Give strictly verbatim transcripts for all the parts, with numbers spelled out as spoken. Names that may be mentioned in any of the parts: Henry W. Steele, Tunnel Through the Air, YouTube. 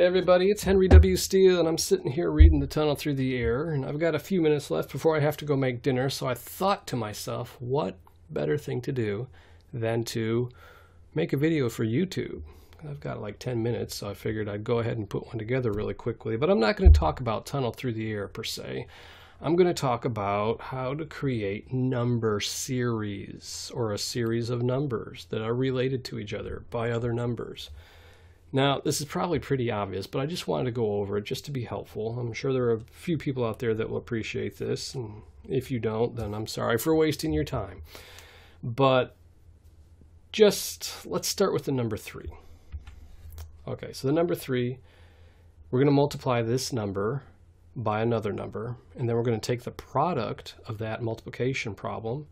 Hey everybody, it's Henry W. Steele, and I'm sitting here reading The Tunnel Through the Air, and I've got a few minutes left before I have to go make dinner, so I thought to myself, what better thing to do than to make a video for YouTube? I've got like ten minutes, so I figured I'd go ahead and put one together really quickly, but I'm not going to talk about Tunnel Through the Air per se. I'm going to talk about how to create number series, or a series of numbers that are related to each other by other numbers. Now, this is probably pretty obvious, but I just wanted to go over it just to be helpful. I'm sure there are a few people out there that will appreciate this, and if you don't, then I'm sorry for wasting your time. But just, let's start with the number three. Okay, so the number three, we're going to multiply this number by another number, and then we're going to take the product of that multiplication problem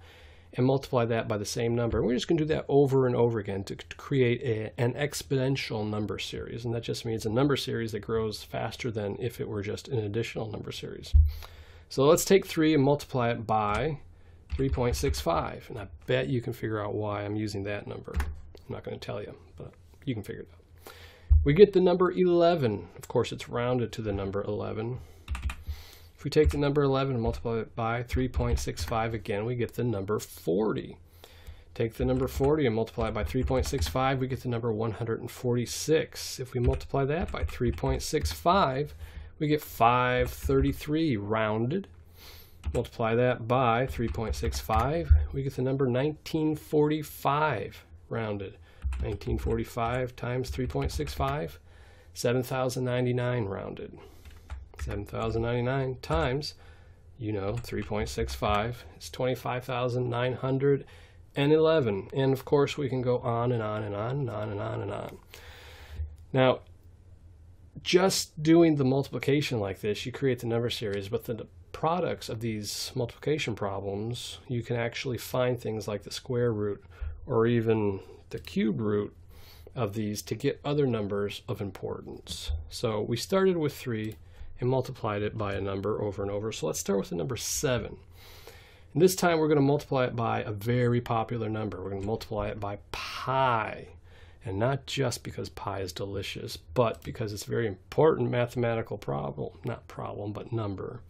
and multiply that by the same number. And we're just going to do that over and over again to create a, an exponential number series. And that just means a number series that grows faster than if it were just an additional number series. So let's take three and multiply it by three point six five. And I bet you can figure out why I'm using that number. I'm not going to tell you, but you can figure it out. We get the number eleven. Of course, it's rounded to the number eleven. If we take the number eleven and multiply it by three point six five again, we get the number forty. Take the number forty and multiply it by three point six five, we get the number one hundred forty-six. If we multiply that by three point six five, we get five thirty-three rounded. Multiply that by three point six five, we get the number nineteen forty-five rounded. nineteen forty-five times three point six five, seven thousand ninety-nine rounded. seven thousand ninety-nine times, you know, three point six five is twenty-five thousand nine hundred eleven. And of course, we can go on and on and on and on and on and on. Now, just doing the multiplication like this, you create the number series, but the products of these multiplication problems, you can actually find things like the square root or even the cube root of these to get other numbers of importance. So we started with three and multiplied it by a number over and over. So let's start with the number seven. And this time we're going to multiply it by a very popular number. We're going to multiply it by pi. And not just because pi is delicious, but because it's a very important mathematical problem. Not problem, but number.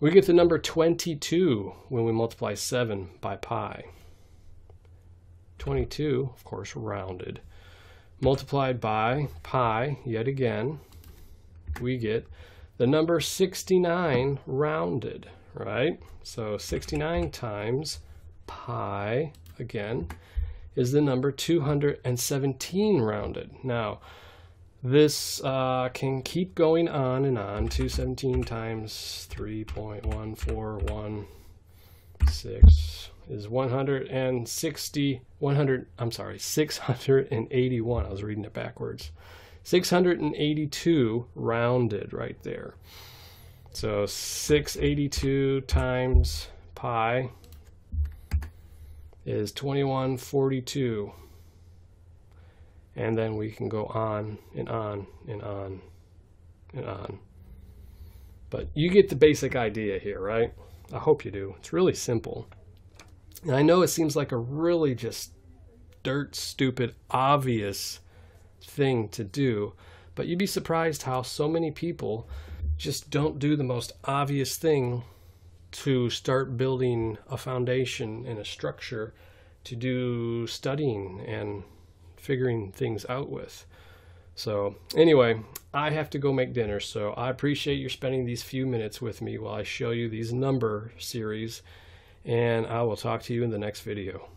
We get the number twenty-two when we multiply seven by pi. twenty-two, of course, rounded. Multiplied by pi yet again. We get the number sixty-nine rounded, right? So sixty-nine times pi, again, is the number two hundred seventeen rounded. Now, this uh, can keep going on and on. two hundred seventeen times three point one four one six is one hundred sixty, one hundred, I'm sorry, six hundred eighty-one. I was reading it backwards. six hundred eighty-two rounded right there. So six hundred eighty-two times pi is twenty-one forty-two. And then we can go on and on and on and on. But you get the basic idea here, right? I hope you do. It's really simple. And I know it seems like a really just dirt stupid obvious thing to do, but you'd be surprised how so many people just don't do the most obvious thing to start building a foundation and a structure to do studying and figuring things out with. So anyway, I have to go make dinner, so I appreciate you spending these few minutes with me while I show you these number series, and I will talk to you in the next video.